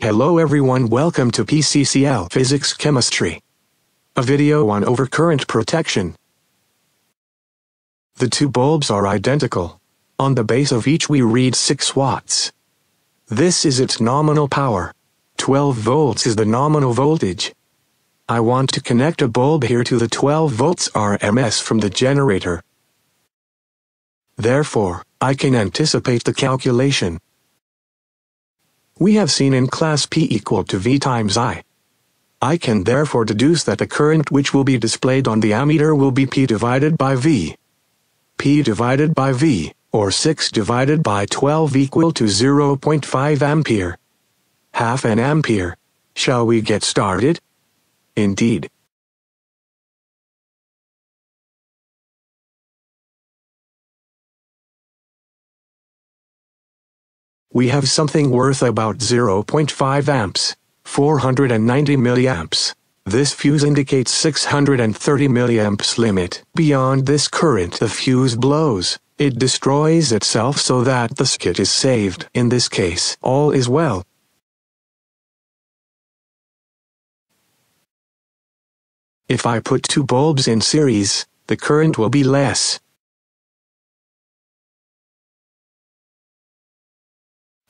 Hello everyone, welcome to PCCL Physics Chemistry, a video on overcurrent protection. The two bulbs are identical. On the base of each we read 6 watts. This is its nominal power. 12 volts is the nominal voltage. I want to connect a bulb here to the 12 volts RMS from the generator. Therefore, I can anticipate the calculation. We have seen in class P equal to V times I. I can therefore deduce that the current which will be displayed on the ammeter will be P divided by V. P divided by V, or 6 divided by 12 equal to 0.5 ampere. Half an ampere. Shall we get started? Indeed. We have something worth about 0.5 amps, 490 milliamps. This fuse indicates 630 milliamps limit. Beyond this current the fuse blows, it destroys itself so that the skit is saved. In this case, all is well. If I put two bulbs in series, the current will be less.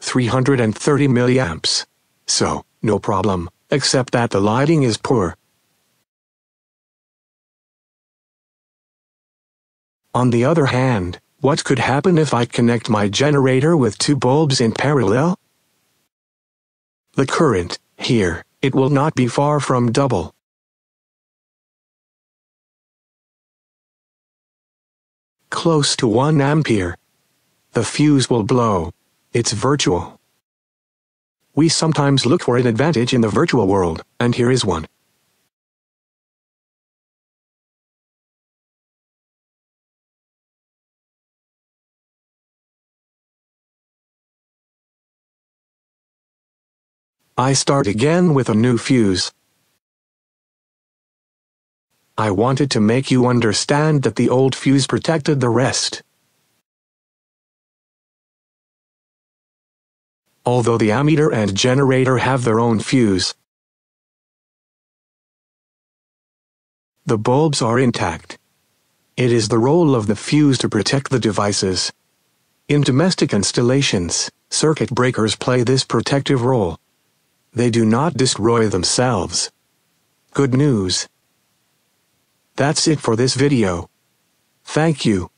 330 milliamps. So, no problem, except that the lighting is poor. On the other hand, what could happen if I connect my generator with two bulbs in parallel? The current, here, it will not be far from double. Close to 1 ampere. The fuse will blow. It's virtual. We sometimes look for an advantage in the virtual world, and here is one. I start again with a new fuse. I wanted to make you understand that the old fuse protected the rest. Although the ammeter and generator have their own fuse, the bulbs are intact. It is the role of the fuse to protect the devices. In domestic installations, circuit breakers play this protective role. They do not destroy themselves. Good news. That's it for this video. Thank you.